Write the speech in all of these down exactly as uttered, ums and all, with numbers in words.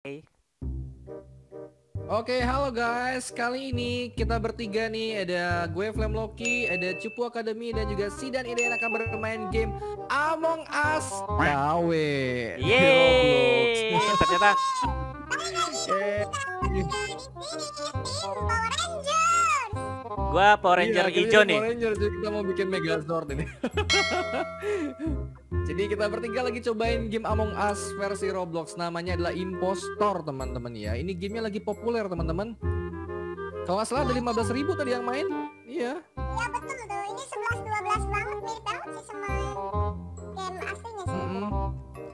Oke, okay, halo guys. Kali ini kita bertiga nih. Ada gue Flame Loki, ada Cupu Academy, dan juga Sidan I D N akan bermain game Among Us. Gawe. Yeay. Ternyata. Gue Power Ranger hijau nih. Power Ranger, jadi kita mau bikin Megazord ini. Jadi kita bertiga lagi cobain game Among Us versi Roblox. Namanya adalah Impostor, teman-teman ya. Ini gamenya lagi populer, teman-teman. Kalau nggak salah ada lima belas ribu tadi yang main. Iya. Iya betul tuh. Ini sebelas dua belas banget, mirip banget sih sama game aslinya sih. Mm-hmm.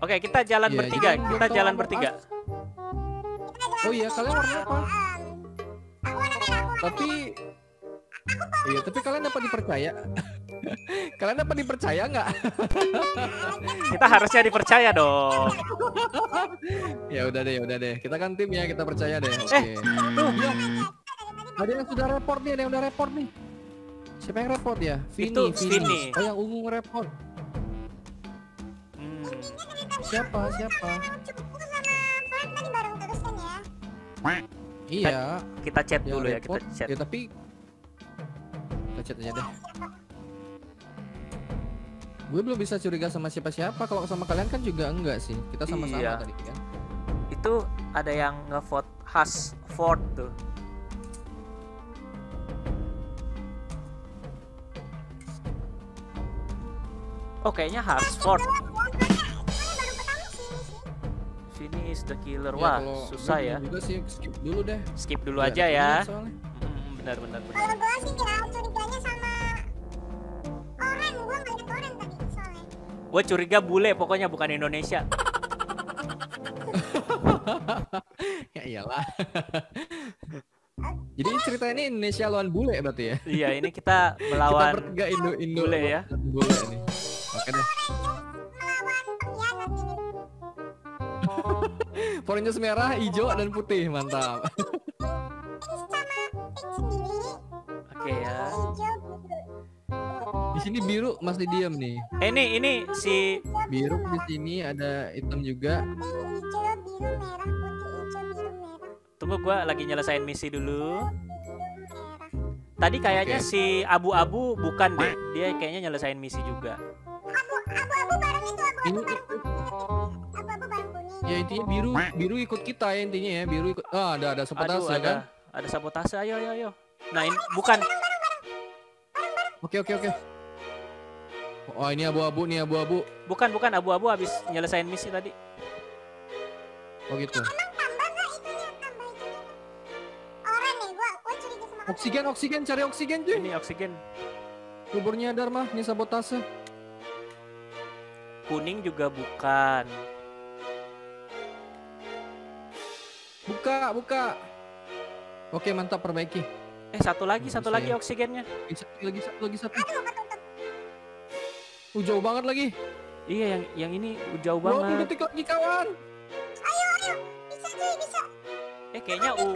Oke, okay, kita jalan yeah, bertiga. Kita, kita jalan Among bertiga. Us. Oh iya, kalian warna apa? Um, aku warna merah, aku warna tapi aku warna iya, tapi kalian dapat dipercaya. Kalian dapat dipercaya nggak? Kita harusnya dipercaya dong. Ya udah deh, ya udah deh. Kita kan tim ya, kita percaya deh. Eh, okay. Tuh, ya. Ada yang sudah report nih, ada yang udah report nih. Siapa yang report ya? Vini, itu Vini. Vini. Oh yang ungu nge-report. Hmm. Siapa? Siapa? Iya. Kita chat yang dulu report. Ya, kita chat. Ya tapi kita chat aja deh. Gue belum bisa curiga sama siapa-siapa. Kalau sama kalian kan juga enggak sih. Kita sama-sama iya. Tadi kan. Itu ada yang ngevote khas vote tuh. Oh kayaknya khas vote. Sini is the killer. Wah, ya, susah ya. Juga sih, skip dulu deh. Skip dulu ya, aja ya. Benar-benar. Hmm, kalau gue sih ya curiganya sama orang, gue nggak ada orang tadi soalnya. Gue curiga bule, pokoknya bukan Indonesia. Ya iyalah. Jadi cerita ini Indonesia lawan bule berarti ya? Iya, ini kita melawan. Kita bertiga Indo Indo bule ya. Bule ini. Oke deh. Warnanya merah, hijau, dan putih, mantap. Oke ya. Di sini biru masih diam nih. Eh ini ini si biru di sini ada hitam juga. Tunggu gua lagi nyelesain misi dulu. Tadi kayaknya okay. Si abu-abu bukan deh, dia kayaknya nyelesain misi juga. Abu-abu bareng itu abu-abu. Ya intinya biru biru ikut kita ya intinya ya biru ikut. Ah ada ada sabotase. Aduh, ada, kan? Ada sabotase. Ayo ayo ayo. Nah ini bukan. Oke oke oke. Oh ini abu-abu nih abu-abu. Bukan bukan abu-abu habis nyelesain misi tadi. Oh gitu. Oksigen oksigen cari oksigen cuy. Ini oksigen. Kuburnya Dharma ini sabotase. Kuning juga bukan. Buka, buka. Oke, mantap perbaiki. Eh, satu lagi, satu lagi oksigennya. Satu lagi, satu lagi, satu. Uh, jauh banget lagi. Iya, yang yang ini jauh banget. dua puluh detik lagi, kawan. Ayo, ayo. Bisa, cuy, bisa. Eh, kayaknya u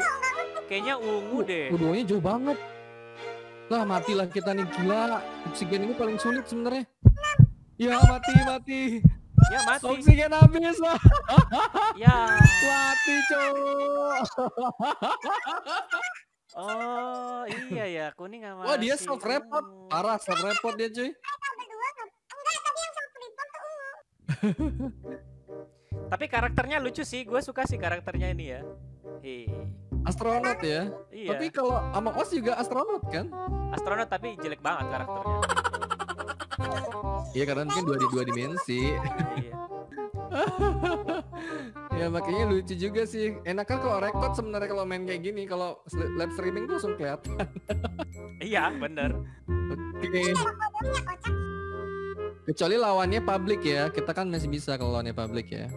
kayaknya ungu deh. Keduanya jauh banget. Lah, matilah kita nih, gila. Oksigen ini paling sulit sebenarnya. Ya, mati, mati. Ya mati. Oksigen habis lah. Ya. Mati cowok. Oh iya ya kuning sama. Wah dia self report. Parah self report dia cuy. Tapi karakternya lucu sih. Gue suka sih karakternya ini ya. Hei. Astronot ya. Iya. Tapi kalau Among Us juga astronot kan? Astronot tapi jelek banget karakternya. Iya karena mungkin dua di dua dimensi. Iya. Ya makanya lucu juga sih. Enakan kalau rekod sebenarnya kalau main kayak gini, kalau live streaming tuh langsung kelihatan. Iya bener. Oke. Kecuali lawannya publik ya, kita kan masih bisa kalau lawannya publik ya.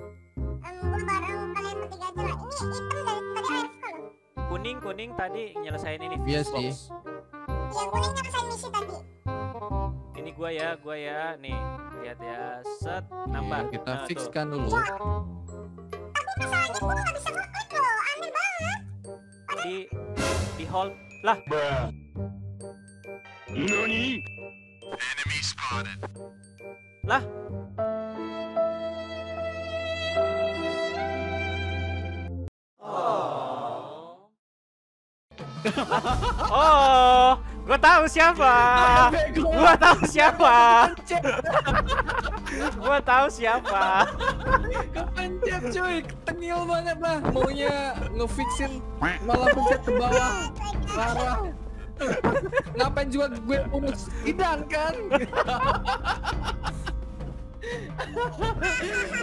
Kuning kuning tadi nyelesain ini. Iya sih. Iya kuning nyelesain misi tadi. Ini gua ya, gua ya. Nih, lihat ya. Set nambah. Oke, kita nah, fixkan dulu. Ya. Tapi masalahnya gua enggak bisa ngeklik loh. Aneh banget. Di di hold lah. Nani? Enemy spotted. Lah. Oh, gua tahu siapa. Gua tahu siapa. Gua tahu siapa. Kepencet cuy, tengil banget lah. Maunya ngefixin malah pencet ke bawah. Parah. Ngapain juga gue umus Sidan kan?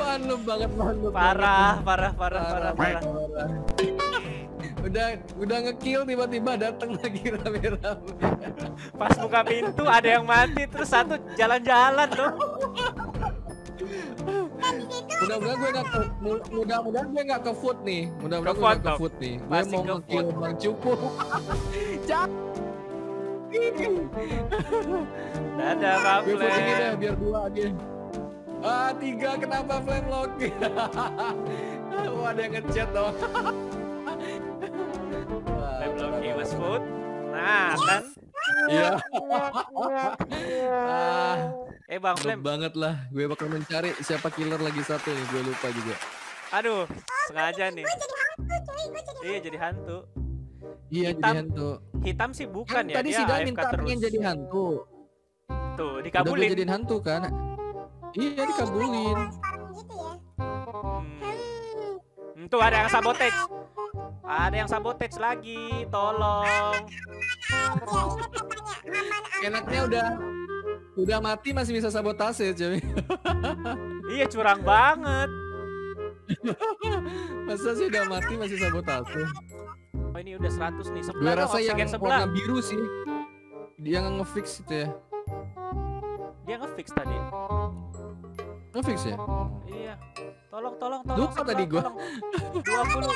Panu banget, panu parah, parah, parah, parah, parah. Udah, udah ngekill tiba-tiba datang lagi rame-rame. Pas buka pintu ada yang mati terus satu jalan-jalan dong. Mudah-mudahan gue nggak ke, mudah-mudahan gue nggak ke food nih, mudah-mudahan gue nggak ke food nih. Gue mau ngekill Bang Cupu. Dadah Bang Flame. Gue pusingin deh biar dua aja. Ah tiga, kenapa Flame Loki? Wah ada yang ngechat dong. Flame Loki mas food. Nah kan? Iya. Ah, eh Bang Flame banget lah. Gue bakal mencari siapa killer lagi satu nih. Gue lupa juga. Aduh, sengaja nih. Iya jadi hantu. Iya jadi hantu. Hitam sih bukan ya? Tadi Sidan minta pengen jadi hantu. Tuh dikabulin. Udah jadiin hantu kan? Iya dikabulin. Hmm. Tuh ada yang sabotage. Ada yang sabotage lagi. Tolong. Enaknya udah udah mati masih bisa sabotase, cuy. Iya curang banget. Masa sih udah mati masih sabotase? Oh ini udah seratus nih. Gue rasa yang warna biru sih. Dia nge-fix itu ya. Dia nge-fix tadi. Ngefix ya? Iya. Tolong, tolong, tolong. Lupa tadi gue. dua puluh.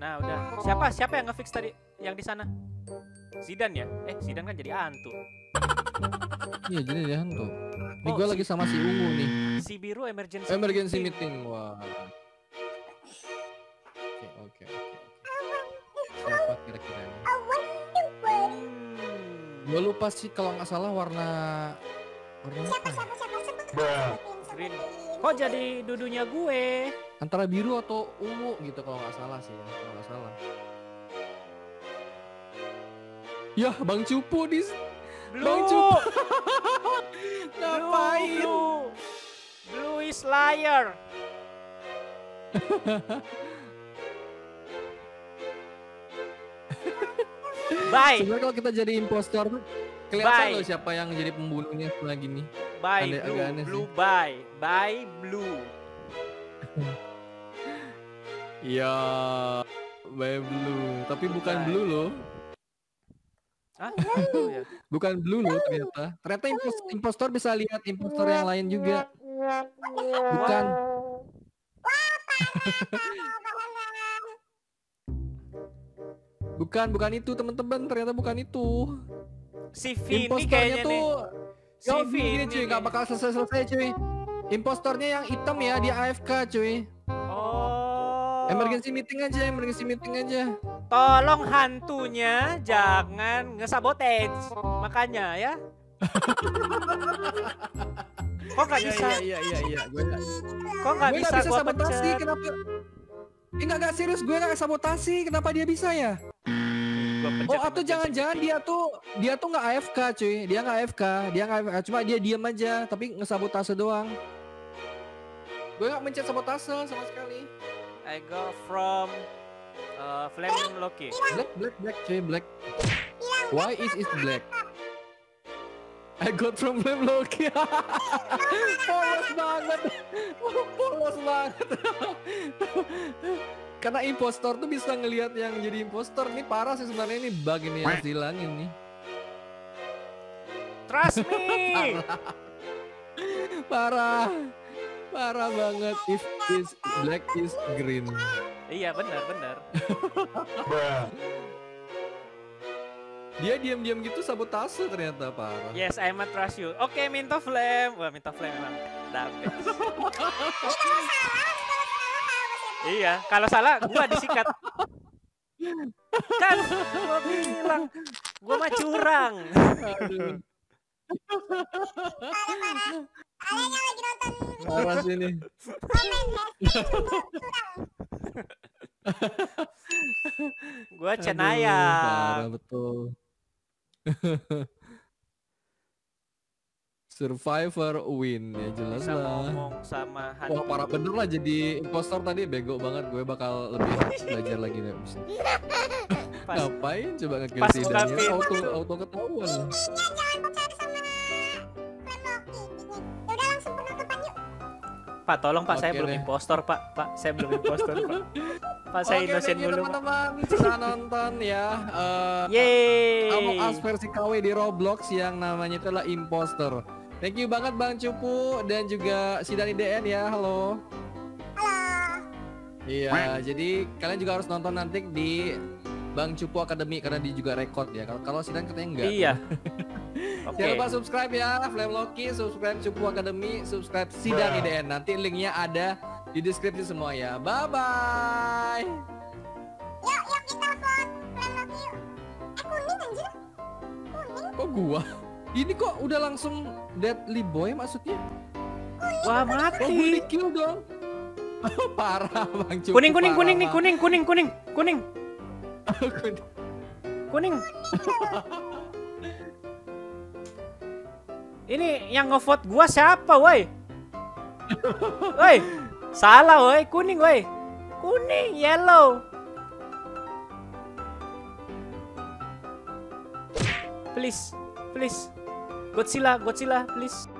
Nah, udah. Siapa? Siapa yang ngefix tadi? Yang di sana? Sidan ya? Eh, Sidan kan jadi hantu. Iya, jadi dia hantu. Ini oh, gue si... lagi sama si ungu nih. Si biru emergency. Emergency meeting. meeting. Wah. Oke, oke, oke. Siapa kira-kira? Gue lupa sih kalau nggak salah warna Siapa, siapa, siapa, sebutin, kok jadi dudunya gue? Antara biru atau ungu gitu kalau nggak salah sih ya, kalau nggak salah. Yah, Bang Cupu di... Blue. Bang Cupu. Ngapain? Blue. Blue is liar. Bye. Sebenarnya kalau kita jadi impostor tuh kelihatan loh siapa yang jadi pembunuhnya setelah gini. Bye Anda, blue, agak blue sih. Bye, bye blue. Iya, bye blue. Tapi bukan bye. Blue loh. Hah? Bukan blue loh ternyata. Ternyata impostor bisa lihat impostor yang lain juga. Bukan. Bukan, bukan itu teman-teman. Ternyata bukan itu. Si Vini kayaknya tuh, si Vini cuy, gak bakal selesai-selesai cuy. Impostornya yang hitam ya, dia A F K cuy. Oh. Emergency meeting aja, emergency meeting aja. Tolong hantunya jangan ngesabotage, makanya ya. Kok gak bisa? Iya iya iya. Kok gak bisa gua sabotasi? Kenapa? Eh gak gak serius, gue gak sabotasi. Kenapa dia bisa ya? Oh atau jangan-jangan dia tuh dia tuh nggak A F K cuy, dia nggak A F K, dia nggak A F K, cuma dia diam aja tapi ngesabotase doang. Gue nggak mencet sabotase sama sekali. I go from uh, Flame Loki. Black black black cuy black. Why is it black? I got from Flame Loki. Polos banget, polos banget. Karena impostor tuh bisa ngelihat yang jadi impostor. Ini parah sih sebenarnya, ini bug ini yang harus dihilangin nih. Trust me. Parah. Parah. Parah banget. If is black is green. Iya benar benar. Dia diam-diam gitu sabotase ternyata, parah. Yes, I must trust you. Oke, okay, minta flame. Wah, minta flame memang dark. Iya, kalau salah gua disikat. Kan gua bilang gua mah curang. Alenya lagi nonton Awas ini. Komen, curang. Gue Cenaya. Parah betul. Survivor win ya jelas lah. Ngomong sama Wah parah bener lah jadi impostor tadi, bego banget. Gue bakal lebih belajar lagi nih. Ngapain coba nge-kill Sidannya, auto auto ketahuan. Jangan percaya sama Flame Loki. Ya udah langsung bunuh ke Panyu. Pak tolong Pak, saya belum impostor Pak. Pak saya belum impostor Pak. Pak saya innocent dulu. Oke teman-teman, bisa nonton ya. Yeay. Among Us versi K W di Roblox yang namanya itulah Impostor. Thank you banget Bang Cupu dan juga Sidan I D N ya, halo. Halo. Iya, jadi kalian juga harus nonton nanti di Bang Cupu Academy karena dia juga record ya. Kalau kalau Sidan katanya enggak. Iya. Oke. Jangan lupa subscribe ya, Flame Loki, subscribe Cupu Academy, subscribe Sidan I D N. Nanti linknya ada di deskripsi semua ya. Bye bye. Yuk, yuk kita upload Flame Loki yuk. Eh kuning anjir. Kuning. Kok gua? Ini kok udah langsung deadly boy maksudnya? Kuning, wah mati. Gue di kill dong. Parah Bang Cupu. Kuning kuning kuning nih kuning kuning kuning kuning. Kuning. Kuning. Ini yang ngevote gua siapa, woi? Woi, salah woi, kuning woi. Kuning, yellow. Please, please. Godzilla, Godzilla, please.